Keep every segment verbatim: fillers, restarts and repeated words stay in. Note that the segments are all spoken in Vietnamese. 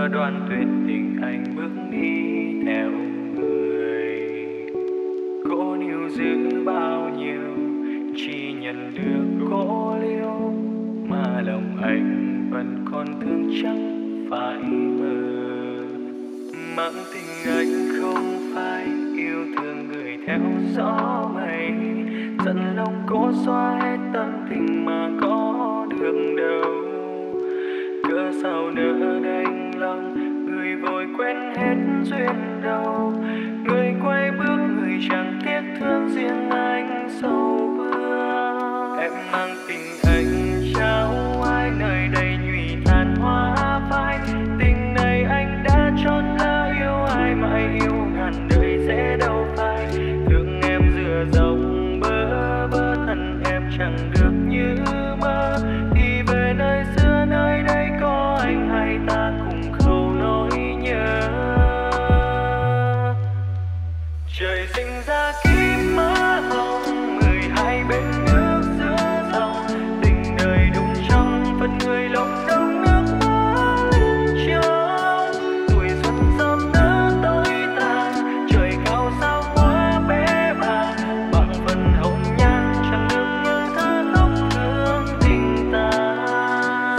xưa đoan tuyệt tình anh bước đi theo người. Cố níu giữ bao nhiêu chỉ nhận được cố liêu, mà lòng anh vẫn còn thương chẳng phải mơ. Mãng tình anh không phải yêu thương người theo gió mây, dần lòng cố xóa hết tâm tình mà có được đâu. Cớ sao nỡ đành lòng người vội quên hết duyên đâu, người quay bước người chẳng tiếc thương riêng anh sâu vương. Em mang tình anh trao ai nơi đây nhụy tàn hoa phai, tình này anh đã chọn lỡ yêu ai mãi yêu ngàn đời sẽ đâu phai. Thương em dừa dòng bơ vơ thân em chẳng được như mơ, thì về nơi xưa nơi đây có anh hay ta cùng khâu nỗi nhớ. Trời sinh ra kiếp mơ hồng, người hai bên nước giữa dòng, tình đời đụng trong phận người lòng đông nước mơ lên trao. Tuổi xuân sớm đã tối tàn, trời cao sao quá bé bàng, bằng phần hồng nhan chẳng được những thứ lúc thương tình ta.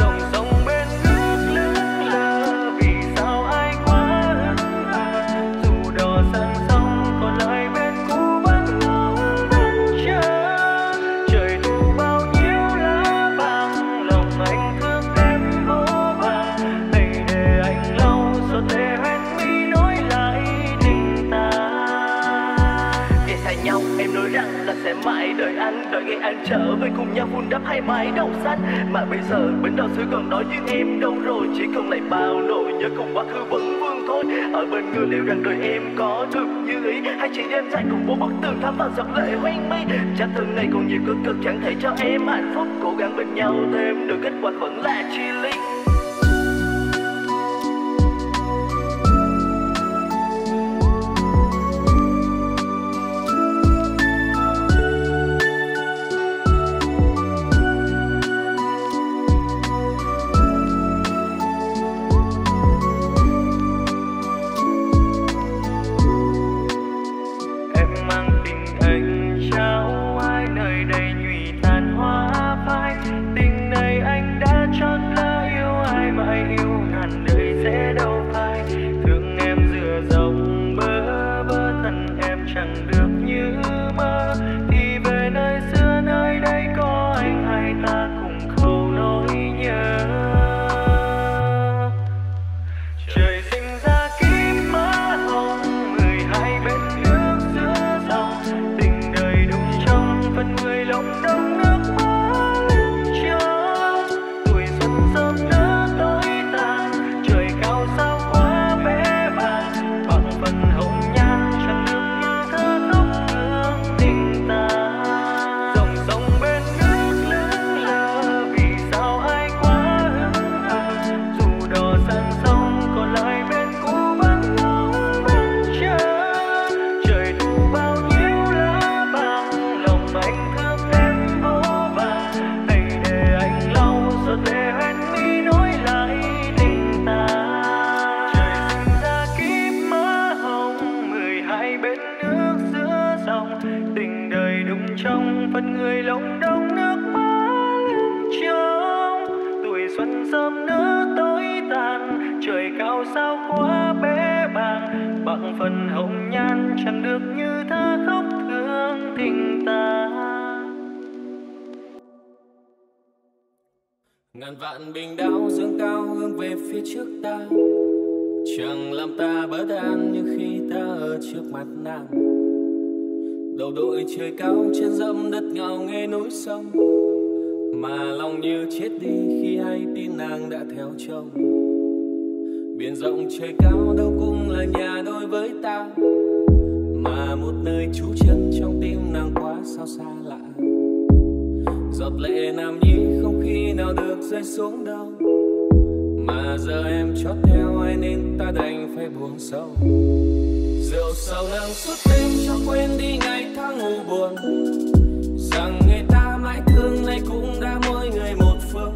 Dòng sông bên nước lững lờ, vì sao ai quá hững hờ, dù đò sang sông còn lại bên cũ vẫn ngóng vẫn chờ. Trời thu bao nhiêu lá vàng, lòng anh thương em vô vàn. Hãy để anh lau giọt lệ hoen mi nối lại tình ta. Để xa nhau em nói rằng là sẽ mãi đợi anh, đợi ngày anh trở về cùng nhau vun đắp hai mái đầu xanh. Mà bây giờ bến đò xưa còn nói với em đâu rồi, chỉ còn lại bao nỗi nhớ cùng quá khứ vẫn vương thôi. Ở bên người liệu rằng đời em có được như ý, hay chỉ đêm dài cùng vô bức tường thắm vào giọt lệ hoen mi. Chắc thương này còn nhiều cơ cực chẳng thể cho em hạnh phúc, cố gắng bên nhau thêm được kết quả vẫn là chia ly. Ngàn vạn bình đao dương cao hướng về phía trước ta, chẳng làm ta bất an nhưng khi ta ở trước mặt nàng. Đầu đội trời cao trên dẫm đất ngào nghe núi sông, mà lòng như chết đi khi hay tin nàng đã theo chồng. Biển rộng trời cao đâu cũng là nhà đôi với ta, mà một nơi trú chân trong tim nàng quá sao xa lạ. Giọt lệ nam nhi không khi nào được rơi xuống đâu, mà giờ em chót theo ai nên ta đành phải buông sâu. Rượu sầu nàng suốt đêm cho quên đi ngày tháng u buồn, rằng người ta mãi thương nay cũng đã mỗi người một phương.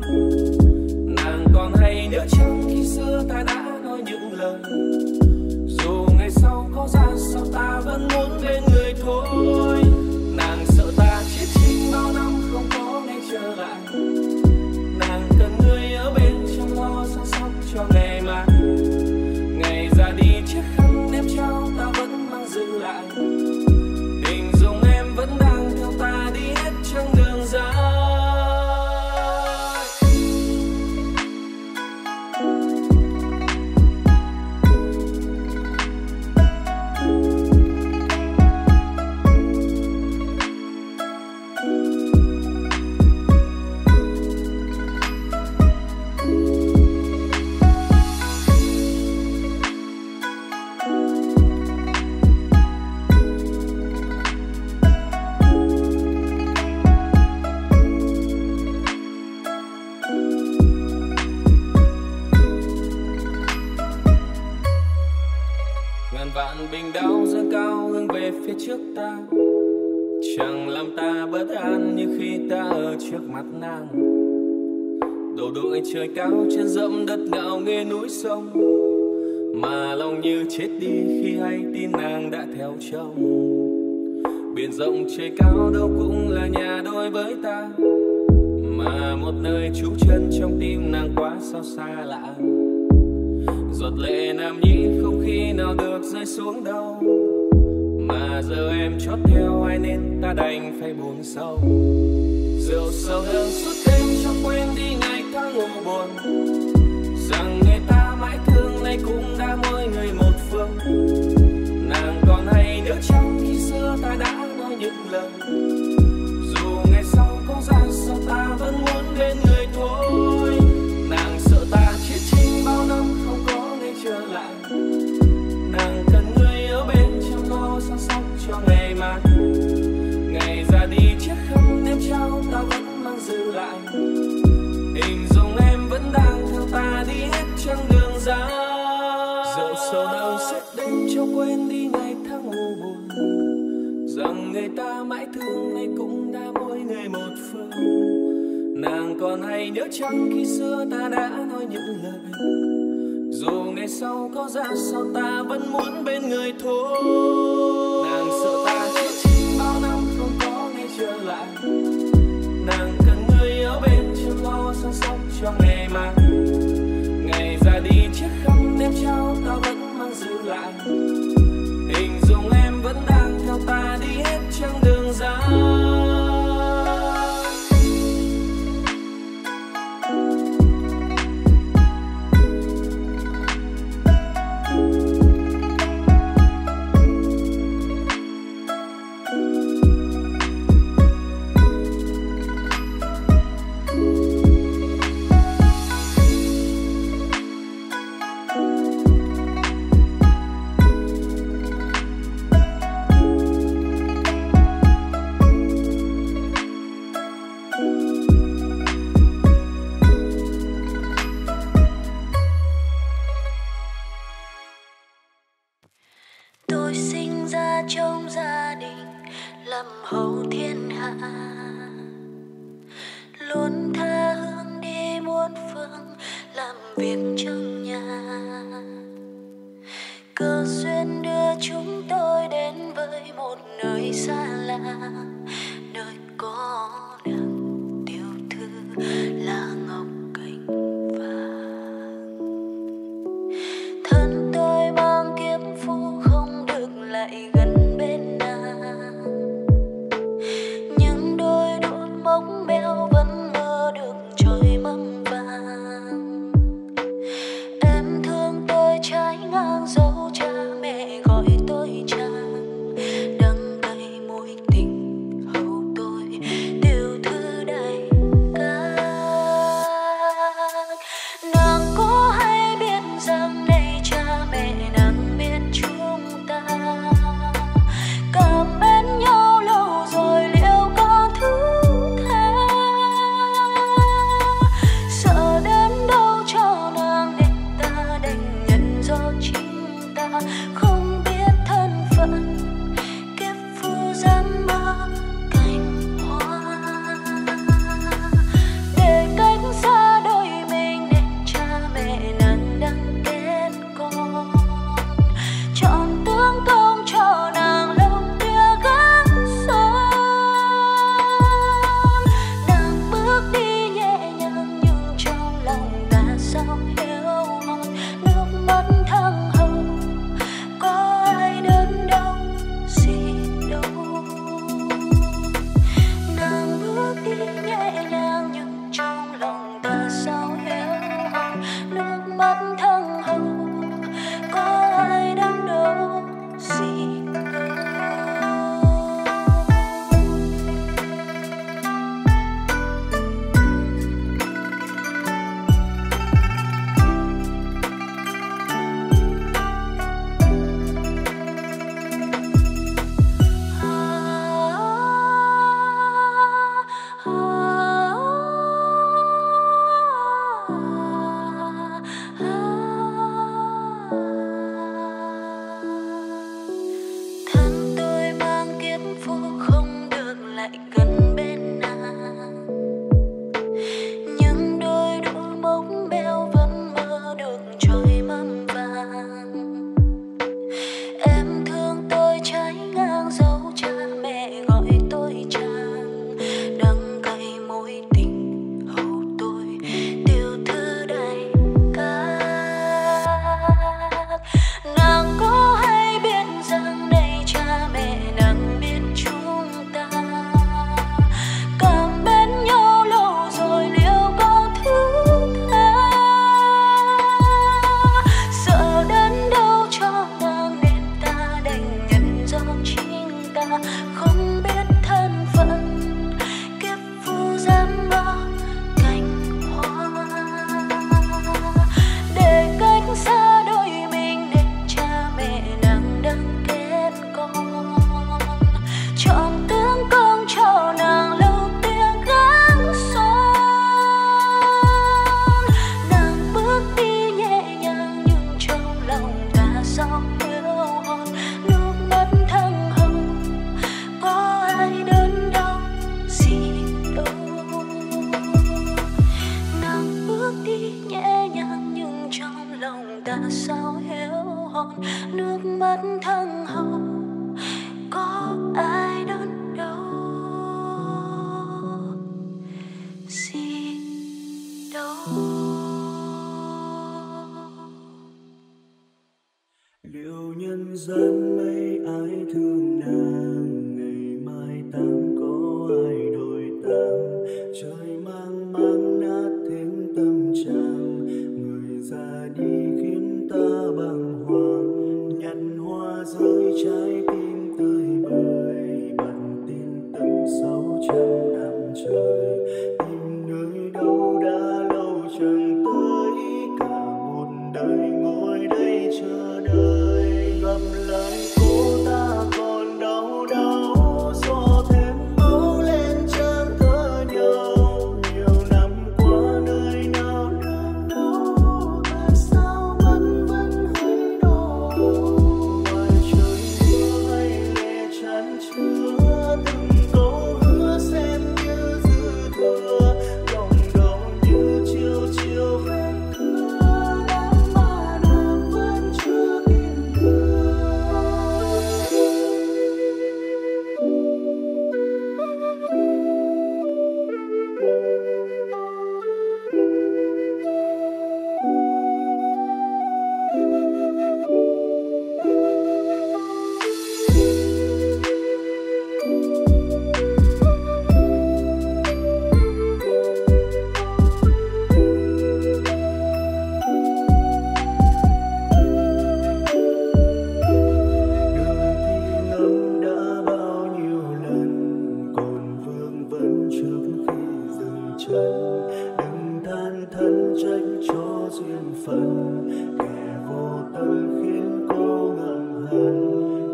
Nàng còn hay nhớ chăng khi xưa ta đã nói lần. Dù ngày sau có ra sao ta vẫn muốn bên người thôi. Nàng sợ ta chết chim bao năm không có ngày trở lại. Nàng cần người ở bên trong lo săn sóc cho ngày mai. Ngày ra đi chiếc khăn nếp trao ta vẫn mang giữ lại. Hình dung em vẫn đang theo ta đi hết chặng đường dài. Bình đau dâng cao hướng về phía trước ta, chẳng làm ta bất an như khi ta ở trước mặt nàng. Đầu đội trời cao trên dẫm đất ngạo nghê núi sông, mà lòng như chết đi khi hay tin nàng đã theo chồng. Biển rộng trời cao đâu cũng là nhà đôi với ta, mà một nơi trú chân trong tim nàng quá sao xa lạ. Giọt lệ nam nhi không khi nào được rơi xuống đâu, mà giờ em chót theo ai nên ta đành phải buồn sâu. Rượu sầu hương suốt đêm cho quên đi ngày tháng ngủ buồn, rằng người ta mãi thương nay cũng đã mỗi người một phương. Nàng còn hay nhớ chăng khi xưa ta đã nói những lần, dù ngày sau có ra sao ta vẫn muốn bên người thôi. Nàng sợ ta chia chinh bao năm không có ngày trở lại. Nàng cần người ở bên trong lo săn sóc cho ngày mai. Ngày ra đi chiếc khăn em trao ta vẫn mang giữ lại. Hình dung em vẫn đang theo ta đi hết chặng đường dài. Rượu sầu đâu sẽ đêm cho quên đi ngày tháng u buồn, rằng người ta mãi thương nay cũng đã mỗi người một phương. Nàng còn hay nhớ chăng khi xưa ta đã nói những lời, dù ngày sau có ra sao ta vẫn muốn bên người thôi. Nàng sợ ta chết chim bao năm không có ngày trở lại. Nàng cần người ở bên trong lo săn sóc cho ngày mai. Ngày ra đi chiếc khăn em trao ta vẫn mang giữ lại. Hình dung em vẫn đang theo ta đi hết chặng đường dài. Dẫu cha mẹ gọi tôi cha, đắng cay mối tình sao héo hon, nước mắt thăng hậu có ai đón đâu. Xin đâu liệu nhân dân mấy ai thương nàng, ngày mai tăng có ai đổi tăng, trời mang mang nát thêm tâm trạng, người già đi khiến ta bàng hoàng, nhặt hoa rơi trái tim tươi bời, bằng tin tấm sáu trăm năm trời, tìm nơi đâu đã lâu chẳng tới, cả một đời ngồi đây chờ đợi. Lời của ta còn đau đau, do thêm máu lên trang thơ nhau, nhiều năm qua nơi nào đớn đau, tại sao vẫn vẫn hơi đau. Ngoài trời mưa hay lệ chán chứa, từng câu hứa xem như dư thừa, lòng đau như chiều chiều hết thưa, đám mà nàng vẫn chưa tin được. Đừng than thân trách cho duyên phận, kẻ vô tâm khiến cô ngầm hận,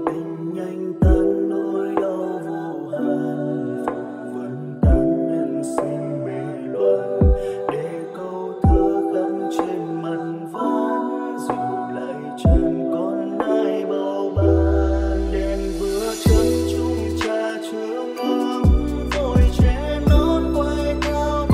tình nhanh tan nỗi đau vô hạn, vẫn tan nhân sinh mê loạn, để câu thơ gắn trên mặt ván, dù lại chẳng còn ai bao ban. Đêm vừa chân chung cha chưa ngắm, vội che nón quay cao.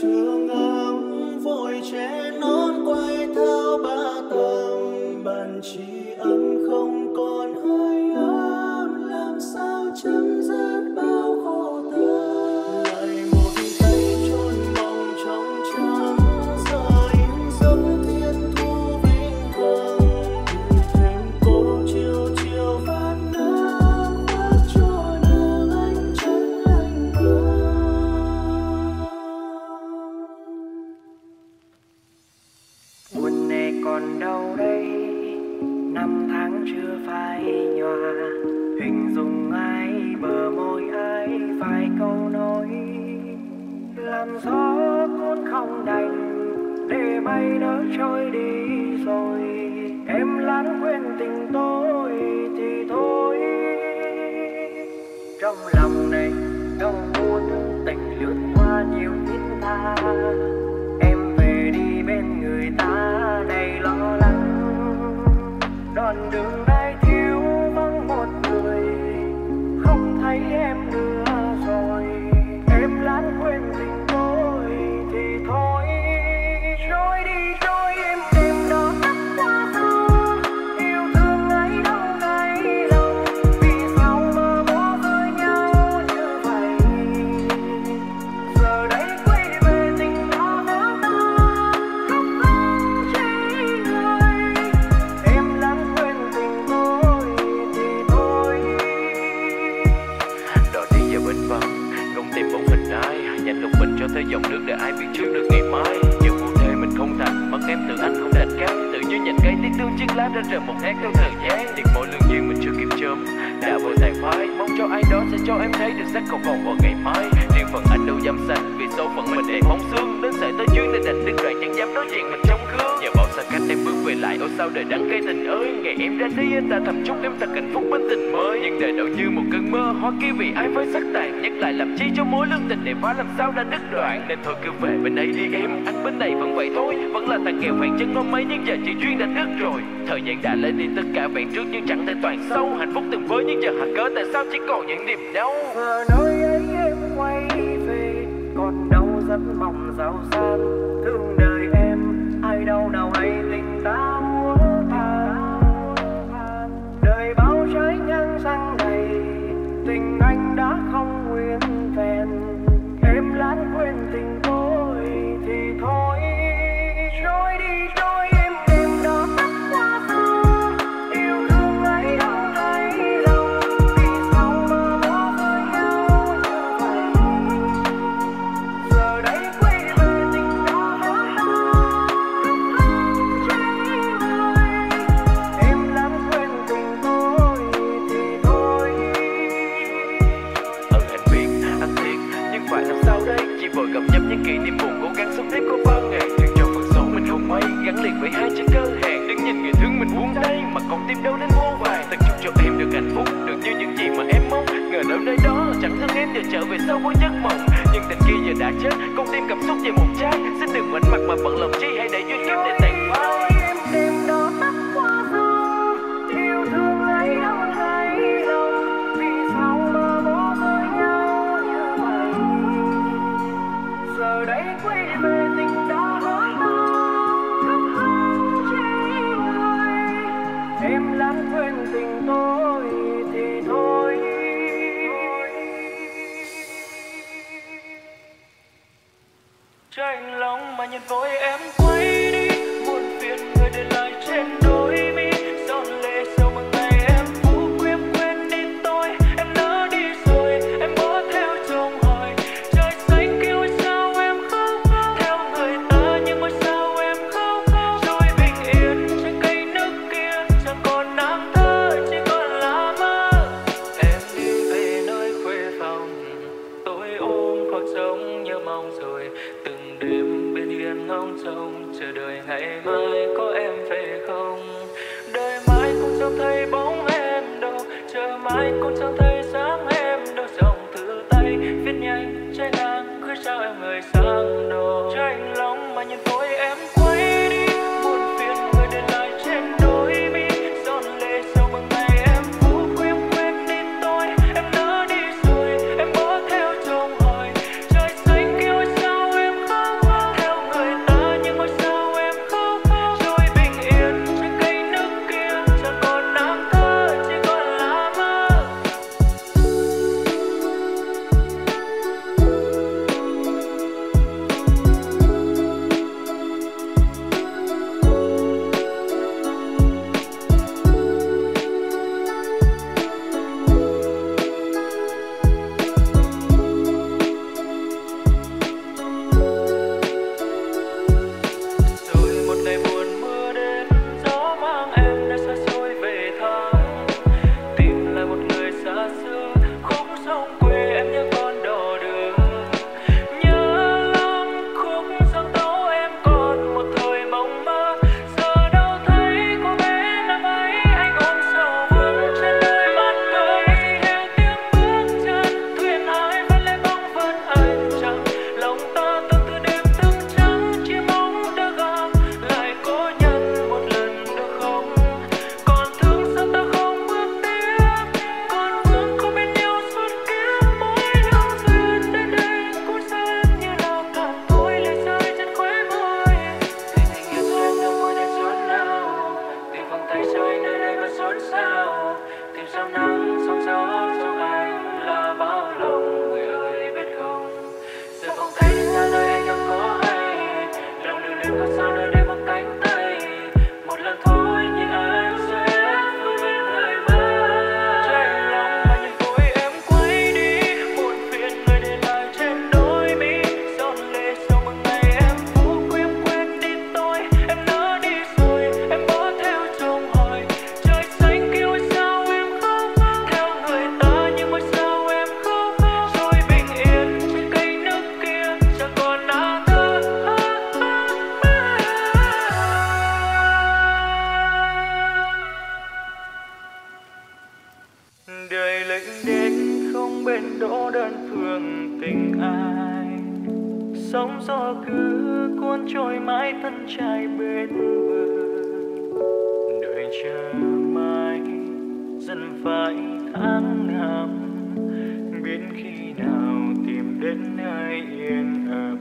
Trường ấm vội che nón quay thao ba tầng, bàn trí ấm không còn hơi ấm, làm sao chấm dứt bao khổ tâm. Lại một tay chôn lòng trong trắng, giờ im giấc thiên thu vĩnh hằng, thêm cô chiều chiều phát nắng, phát cho nàng anh chân lạnh cơm. Buồn này còn đâu đây, năm tháng chưa phai nhòa, hình dung ai bờ môi ai vài câu nói, làm gió cuốn không đành để mây nó trôi đi rồi, em lãng quên tình tôi thì thôi. Trong lòng này đông buồn tình lướt qua nhiều thiết tha, em về đi bên người ta đầy lo lắng, đoạn đường đây thiếu vắng một người, không thấy em nữa rồi, em lãng quên tình tôi thì thôi. Trôi đi trôi em đêm đó tắt qua gió, yêu thương ấy đâu nấy lòng, vì sao mà bỏ rơi nhau như vậy, giờ đây quay về tình đó vỡ tan, khóc lóc chỉ người, em lãng quên tình tôi thì thôi. Đò đi giờ bên vắng không tìm bóng hình ai, dành lòng mình cho tới dòng nước để ai biết trước được ngày mai. Không thành mất em từ anh không đạt cao, tự nhiên nhặt cây tiếc thương chiếc lá đã rời một tháng theo thời gian, tiếc mỗi lương duyên mình chưa kịp chớm đã vội tàn phai, mong cho cho ai đó sẽ cho em thấy được sắc cầu vòng vào ngày mai. Riêng phần anh đâu dám xanh vì số phận mình đầy bóng xương. Đến sợi tới chuyến nên đành đứt đoạn, chẳng dám nói chuyện mình trong gương. Nhờ bao xa cách em bước về lại, ôi sao đời đắng cay tình ơi. Ngày em ra đi ta thầm chúc em thật hạnh phúc bên tình mới. Nhưng đời đâu như một cơn mơ hoa kia vì ai với sắc tàn. Nhắc lại làm chi cho mối lương tình đẹp quá làm sao đã đứt đoạn. Nên thôi cứ về bên đây đi em, anh bên này vẫn vậy thôi. Vẫn là thằng nghèo hoàng chân hôm mấy nhưng giờ chị duyên đã đứt rồi. Thời gian đã lên đi tất cả vẹn trước nhưng chẳng thể toàn sâu. Hạnh phúc từng với nhưng giờ hạt cớ tại sao chỉ còn những niềm đau. Giờ nơi ấy em quay về còn đau rất mong rào rạt. Thương đời em ai đâu nào hay tình ta múa tàn. Đời bao trái ngang răng đầy tình anh đã không nguyên vẹn. Em lãng quên tình tôi thì thôi rồi đi rồi. người lệnh đến không bên đỗ đơn phương tình ai. Sóng gió cứ cuốn trôi mãi thân trai bên bờ, đời chờ mãi dần phải tháng năm. Biết khi nào tìm đến nơi yên ấm,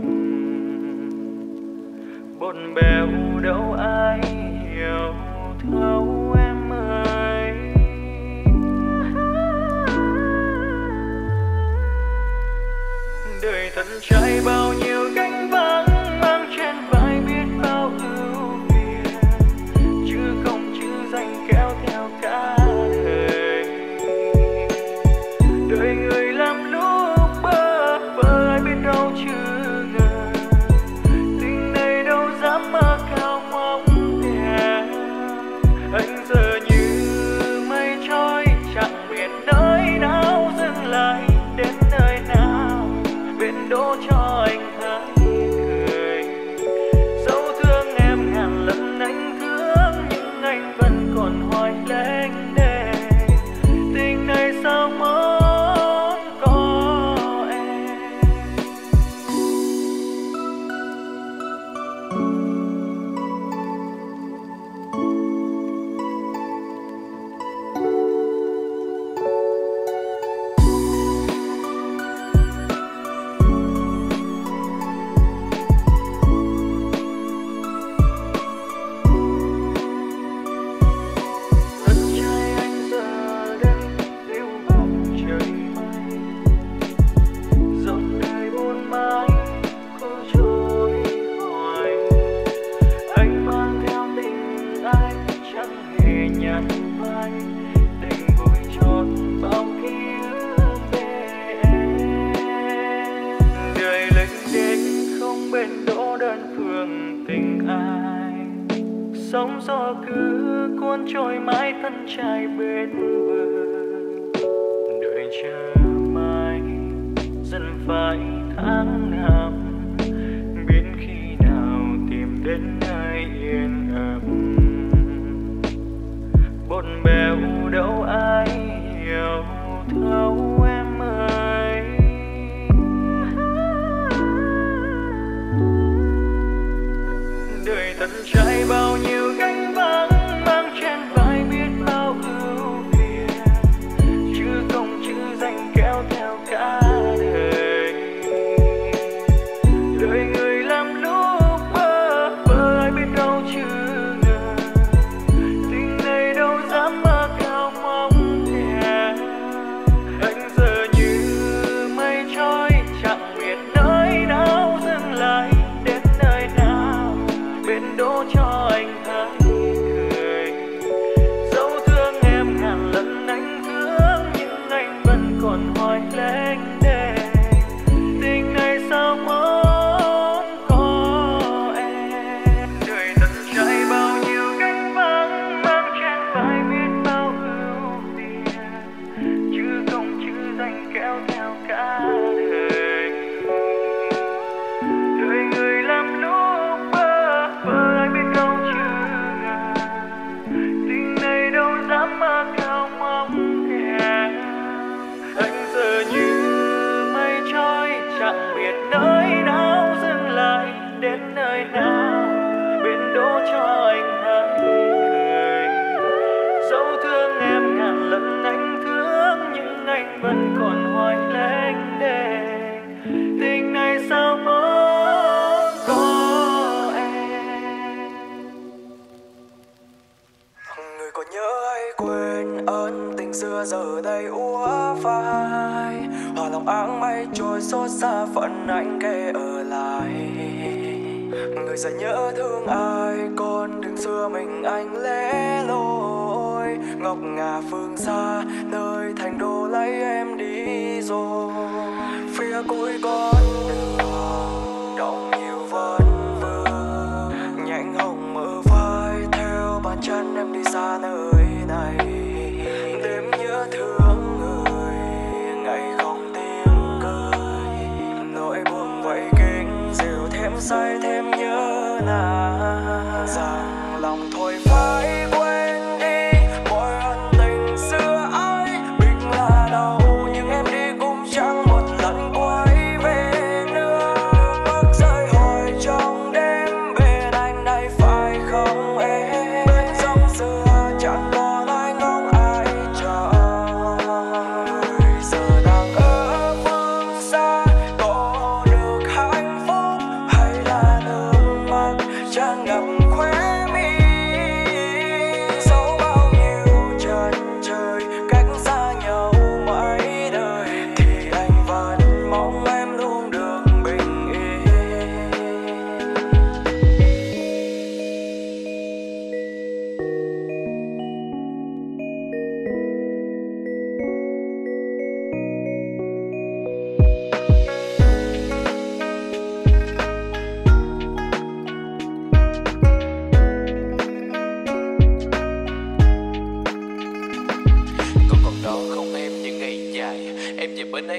bồn bèo đâu ai hiểu thấu em ơi. Đời thân trai bao nhiêu gánh vác, mang trên vai biết bao ưu phiền, chứ không chứ danh kéo theo cả đời. Đời người làm lúc bơ vơ biết đâu chứ ngờ, tình này đâu dám mơ cao mong thèm. Anh giờ như mây trôi chẳng biết nơi nào dừng lại, đến nơi nào bên đỗ cho anh hãy cười. Dẫu thương em ngàn lần anh thương, nhưng anh vẫn còn hoài lênh đênh. Tình này sao mới có em. Thân trai anh giờ đây lưu vọng trời mây, giọt đời buồn mãi cứ trôi hoài. Anh mang theo tình ai chẳng hề nhạt phai, đành vội chót bao ký ức về em. Đời lênh đênh không bên đỗ đơn phương tình ai. Sóng gió cứ cuốn trôi mãi thân trai bên bờ, đời chờ mãi dần phải tháng năm. Biết khi nào tìm đến nơi yên ấm, bồn bèo đâu ai hiểu thấu em ơi. Đời thân trai bao nhiêu gánh vác, mang trên vai biết bao ưu phiền, chứ không chứ danh kéo theo cả đời. Đời người làm lúc bơ vơ biết đâu chứ ngờ, tình này đâu dám mơ cao mong thèm. Anh giờ như mây trôi chẳng biết nơi nào dừng lại, đến nơi nào bên đỗ cho anh hãy cười. Dẫu thương em ngàn lần anh thương, nhưng anh vẫn còn hoài lênh đênh. Tình này sao mới có em. Đời thân trai bao nhiêu gánh vác, mang trên vai biết bao ưu phiền, chứ không chứ danh kéo theo cả đời. Đời người làm lúc bơ vơ biết đâu chứ ngờ, tình này đâu dám mơ cao mong thèm. Anh giờ như mây trôi chẳng biết nơi nào dừng lại, đến nơi nào bên đỗ cho anh hãy cười. Dẫu thương em ngàn lần anh thương, nhưng anh vẫn còn hoài lênh đênh. Tình này sao mới có em. Người còn nhớ hay quên ơn tình xưa giờ đây úa phai, hòa lòng áng mây trôi xót xa phận anh kề ở lại. Người sẽ nhớ thương ai còn đừng xưa mình anh lẻ loi, ngọc ngà phương xa nơi thành đô lấy em đi rồi. Phía cuối con đường đọng nhiều vấn vương, nhánh hồng mơ vai theo bàn chân em đi xa nơi này. Đêm nhớ thương người ngày không tiếng cười, nỗi buồn vẫy kính dịu thêm say thêm nhớ nàng rằng lòng thôi phải quên đi mọi ân tình xưa ấy bình lặng.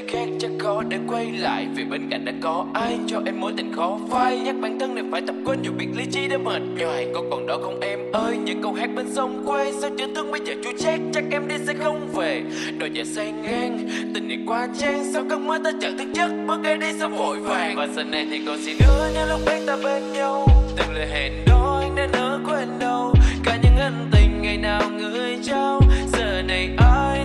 chẳng có tay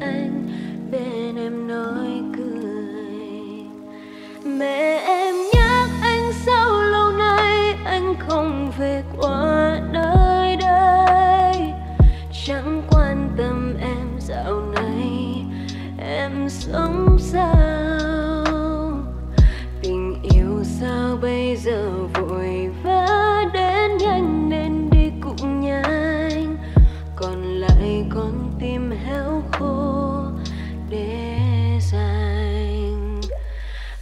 anh bên em nói cười. Mẹ em nhắc anh sao lâu nay anh không về qua nơi đây, chẳng quan tâm em dạo này em sống sao. Tình yêu sao bây giờ vội vã đến nhanh nên đi cũng nhanh, còn lại con tim héo khô để dành.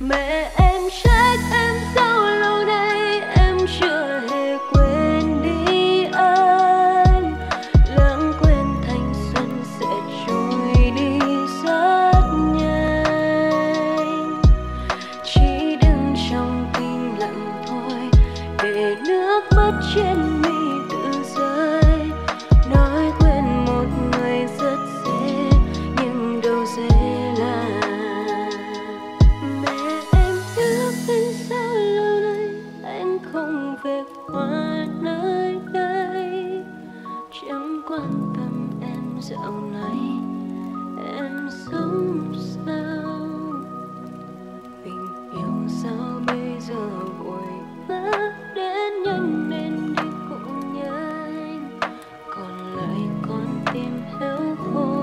Mẹ em trách em sao lâu nay em chưa hề quên đi anh, lãng quên thanh xuân sẽ trôi đi rất nhanh. Chỉ đứng trong tim lặng thôi để nước mắt trên mi dạo này em sống sao. Tình yêu sao bây giờ vội vã đến nhanh nên đi cũng nhanh, còn lại con tim héo khô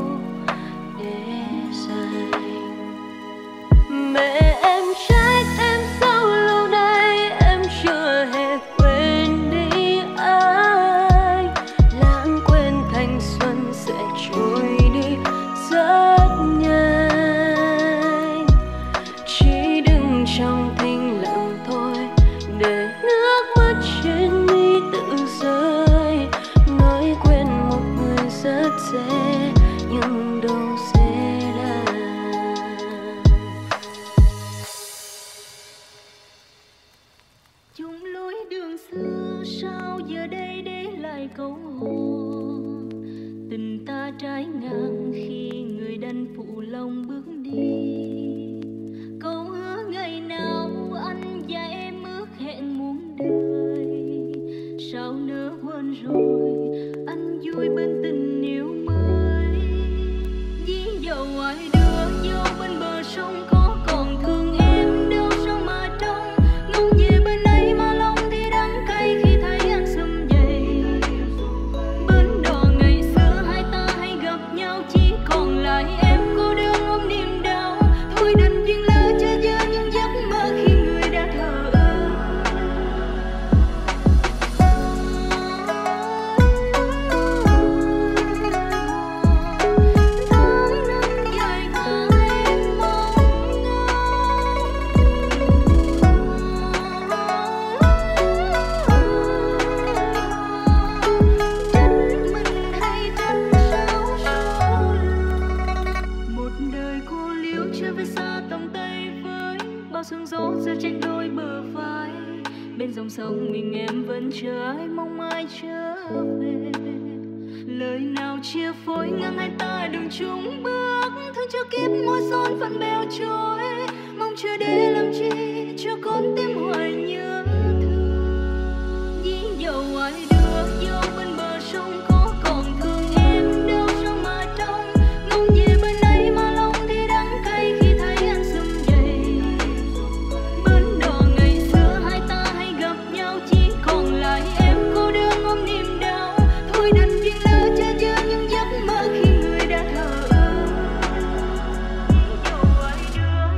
để dành. Mẹ em trách em sao lâu nay em chưa hề quên đi ai, lãng quên thanh xuân sẽ trôi đi rất nhanh. Chỉ đứng trong thinh lặng thôi để nước mắt trên mi tự rơi, nói quên một người rất dễ nhưng đâu dễ làm. Chung lối đường xưa sao giờ đây để lại câu hồn, tình ta trái ngang khi người đàn phụ lòng bước đi. Câu hứa ngày nào anh và em ước hẹn muôn đời, sao nỡ quên rồi anh vui bên tình yêu mới. Ví dầu ai đưa vô bên bờ sông có còn thương em đâu sao mà trông ngóng về bên ấy mà lòng thì đắng cay khi thấy anh sum vầy. Bên đó ngày xưa hai ta hay gặp nhau chỉ còn lại em cô đơn ôm niềm đau. Thôi đành duyên lỡ chớ vơ những giấc mơ khi người đã thờ ơ. Tháng năm dài qua em mong ngóng trách mình hay trách sao số lần. Một đời cô liễu chưa về xa tầm tay với bao sương gió rơi trên đôi bờ vai. Bên dòng sông mình em vẫn chờ ai mong ai trở về, lời nào chia phối ngang hai ta đường chung bước. Thương cho kiếp môi son vẫn bèo trôi, mong chờ để làm chi cho con tim hoài nhớ thương. Ví dầu ai đưa vô bên bờ sông có còn thương em đâu sao mà trông ngóng về bên ấy mà lòng thì đắng cay khi thấy anh sum vầy. Bên đó ngày xưa hai ta hay gặp nhau chỉ còn lại em cô đơn ôm niềm đau. Thôi đành duyên lỡ chớ vơ những giấc mơ khi người đã thờ ơ. Ví dầu ai đưa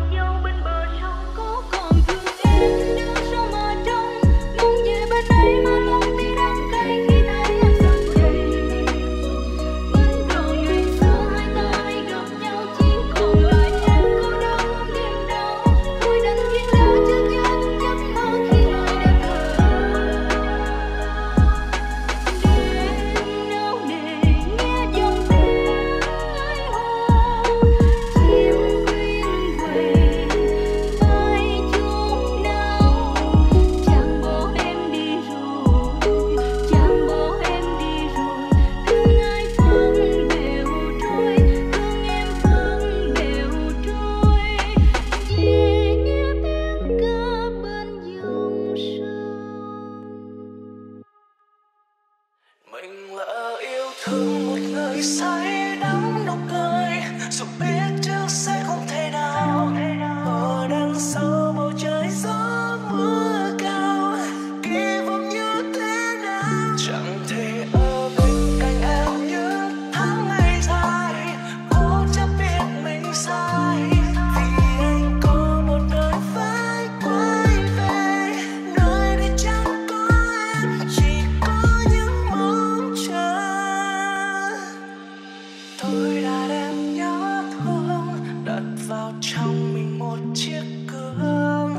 vào trong mình một chiếc gương,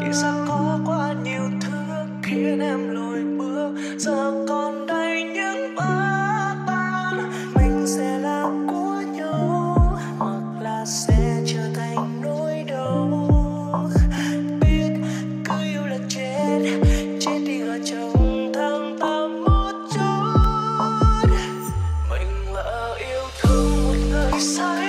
vì sao có quá nhiều thứ khiến em lùi bước. Giờ còn đây những bữa tan, mình sẽ là của nhau hoặc là sẽ trở thành nỗi đau. Biết cứ yêu là chết, chết đi ở trong tháng tám một chút. Mình lỡ yêu thương một người sai.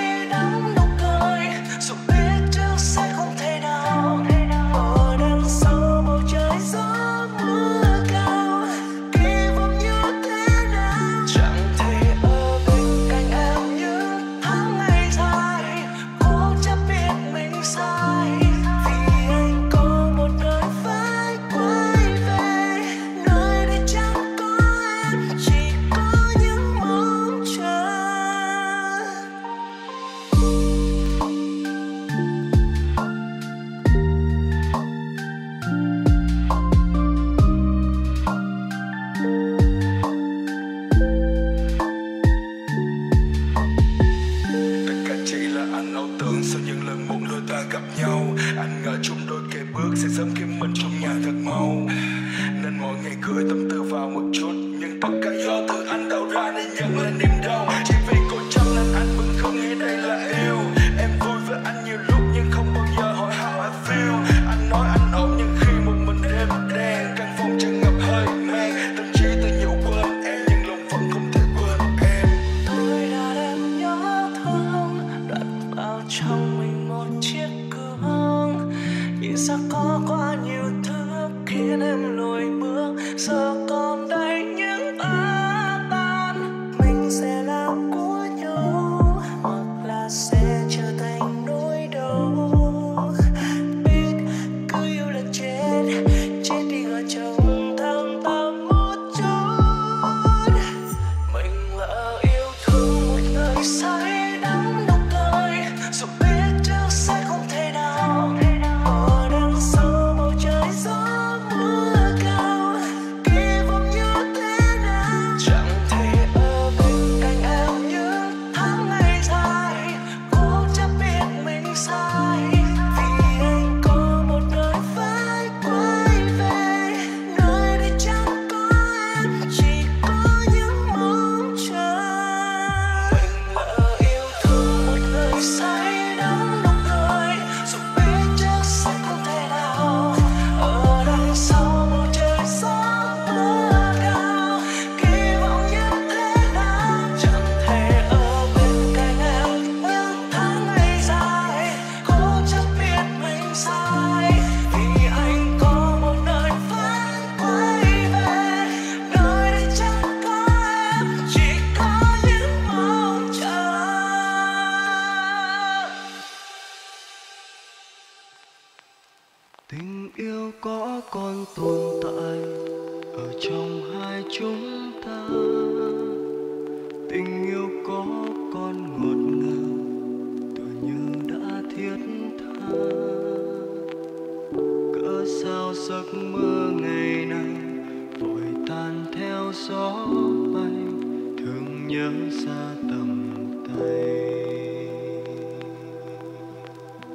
Thank you.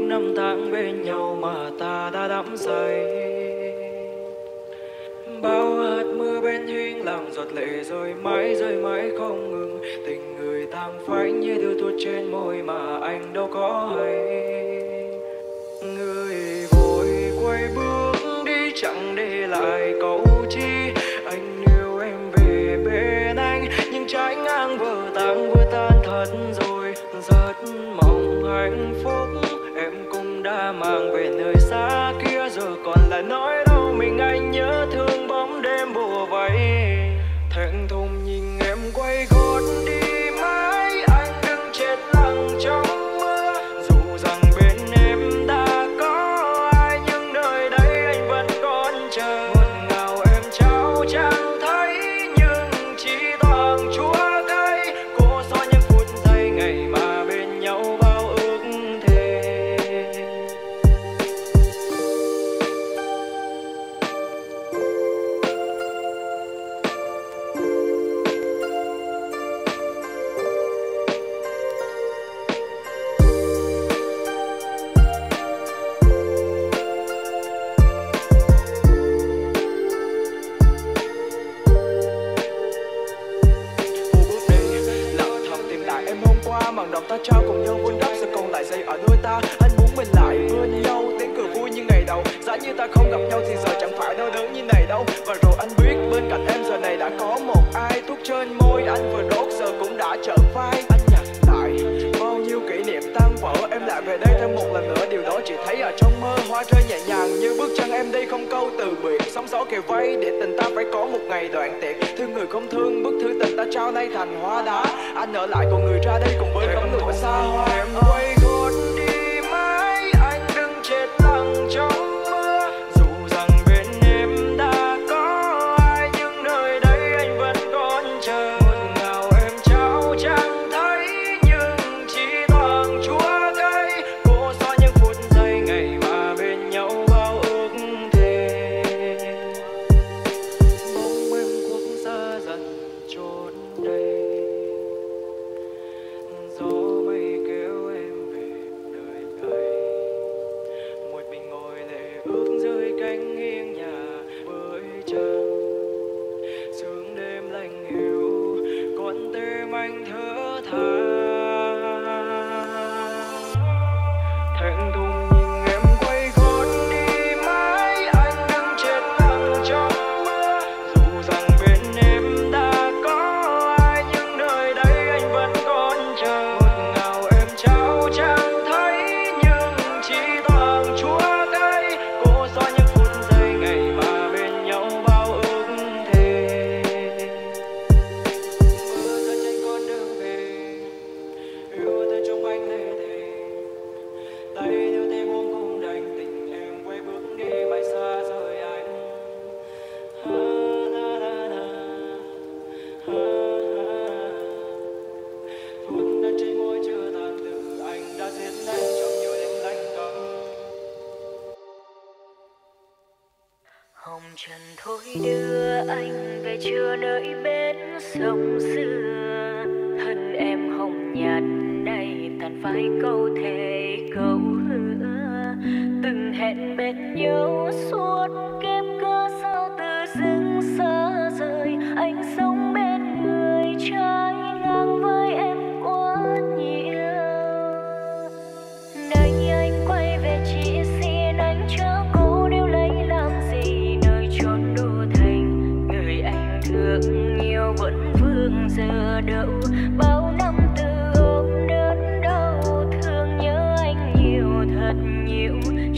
năm tháng bên nhau mà ta đã đắm say. Bao hạt mưa bên hiên làm giọt lệ rơi mãi rơi mãi không ngừng. Tình người tam phái như điều tuột trên môi mà anh đâu có hay. Người vội quay bước đi chẳng để lại câu chi. Anh yêu em về bên anh nhưng trái ngang vỡ tan vỡ tan thật rồi. Rất mong hạnh phúc em cũng đã mang về nơi xa kia rồi, còn lại nói đâu mình anh nhớ thương bóng đêm bùa vây. Thẹn thùng nhìn em quay gót đi mãi, anh đứng chết lặng trong.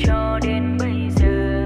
Cho đến bây giờ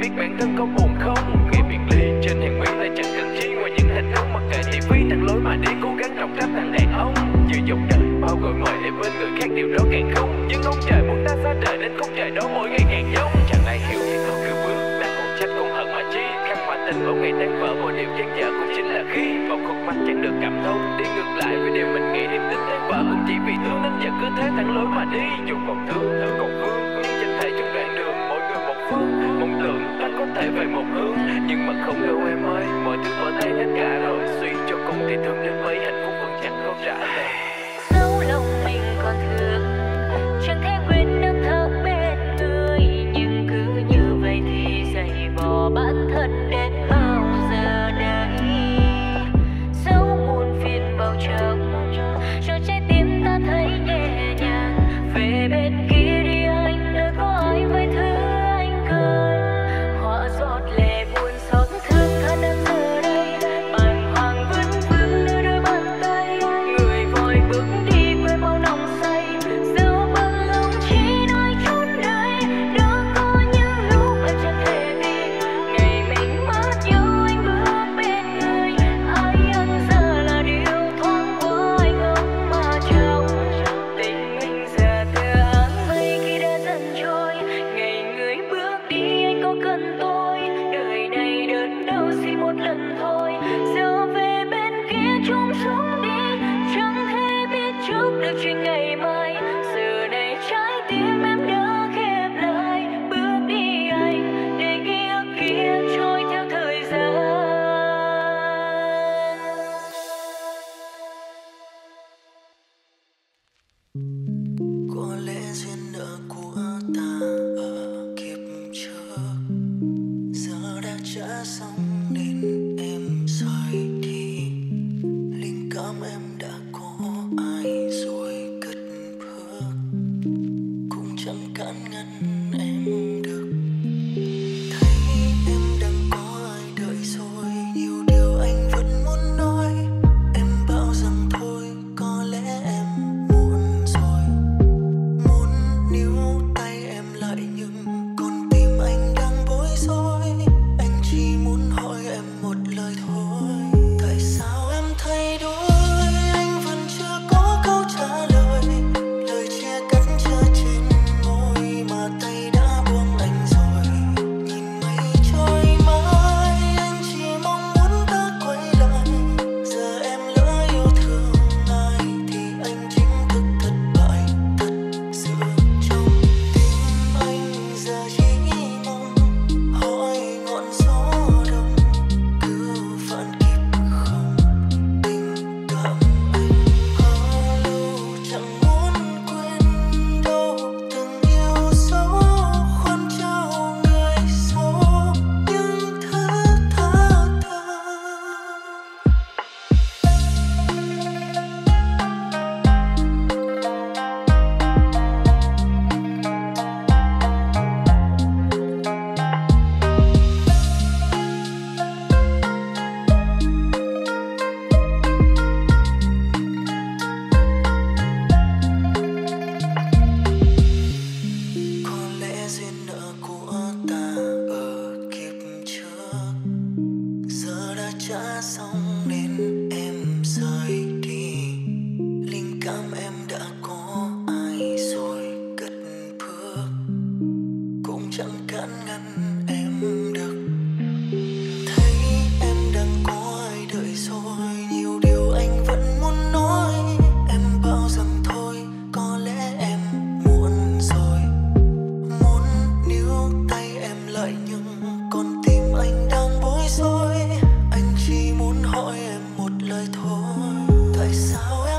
viết bản thân có buồn không? Nghe biệt ly trên hàng quán lại chẳng cần chi ngoài những hình ảnh mặc kệ đi phí tặng lối mà đi cố gắng trọng trách thằng đàn ông. Như dòng đời bao gọi mời để bên người khác điều đó càng không, nhưng ông trời muốn ta xa đời đến khúc trời đó mỗi ngày càng giống. Chẳng ai hiểu thì thôi cứ bước, đang còn trách còn hận mà chi khăn hòa tình mỗi ngày tan vỡ, mỗi điều dang dở cũng chính là khi một khúc mắt chẳng được cảm thông, đi ngược lại với điều mình nghĩ niềm tin tan vỡ cũng chỉ vì thương nên giờ cứ thế thẳng lối mà đi. Dù còn thương thử còn vương nhưng trên thể chung đoạn đường mỗi người một phương, mong tưởng ta có thể về một hướng nhưng mà không đâu em ơi, mọi thứ vỡ tan hết cả rồi, suy cho cùng thì thương đến mấy hạnh phúc vẫn chẳng không trả lời. Dẫu lòng mình còn thương chẳng thể quên được thơ bên người, nhưng cứ như vậy thì dày vò bản thân đến bao giờ đây. Dẫu muôn phiền bao trầm cho trái tim ta thấy nhẹ nhàng, về bên kia đi anh nơi có ai với thứ anh cần. Họa giọt lệ buồn xót thương tha đang giờ đây bàng hoàng vương vương nơi đôi bàn tay, người vội bước đi quê bao nồng say. Dẫu bằng lòng chỉ nói chốn đây đó có những lúc anh chẳng thể tin, ngày mình mất yêu anh bước bên người ai anh giờ là điều thoáng qua anh ấm mà trong tình mình giờ từ áng mây khi đã dần trôi. Ngày người bước đi anh có cần tôi, đời này đớn đau xin một lần thôi. Giờ về bên kia chung sống đi, chẳng thể biết trước được chuyện ngày mai. Giờ này trái tim em đã khép lại, bước đi anh để ký ức kia trôi theo thời gian. Có lẽ duyên nợ của ta ở kiếp trước giờ đã trả xong nên em rời đi, linh cảm em đã có ai rồi cất bước cũng chẳng cản ngăn em được. Thấy em đang có ai đợi rồi, nhiều điều anh vẫn muốn nói, em bảo rằng thôi có lẽ em muộn rồi, muốn níu tay em lại nhưng con tim anh đang bối rối. Anh chỉ muốn hỏi em một lời thôi, tại sao em thay đổi? Anh vẫn chưa có câu trả lời, lời chia cắt chưa trên môi mà tay đã buông anh rồi. Nhìn mây trôi mãi anh chỉ mong muốn ta quay lại, giờ em lỡ yêu thương ai thì anh chính thức thất bại thật sự trong tim anh. Giờ chỉ mong hỏi ngọn gió đông cứ vạn kiếp không tình cảm anh bao lâu chẳng muốn quên đâu từng yêu dấu khoan trao người số những thứ tha ta. Có lẽ duyên nợ của ta ở kiếp trước giờ đã trả xong nên em rời đi, linh cảm em đã có ai rồi cất bước cũng chẳng cản ngăn em được. Thấy em đang có ai đợi rồi, nhiều điều anh vẫn muốn nói, em bảo rằng thôi có lẽ em muộn rồi, muốn níu tay em lại nhưng con tim anh đang bối rối. Anh chỉ muốn hỏi em một lời thôi, tại sao em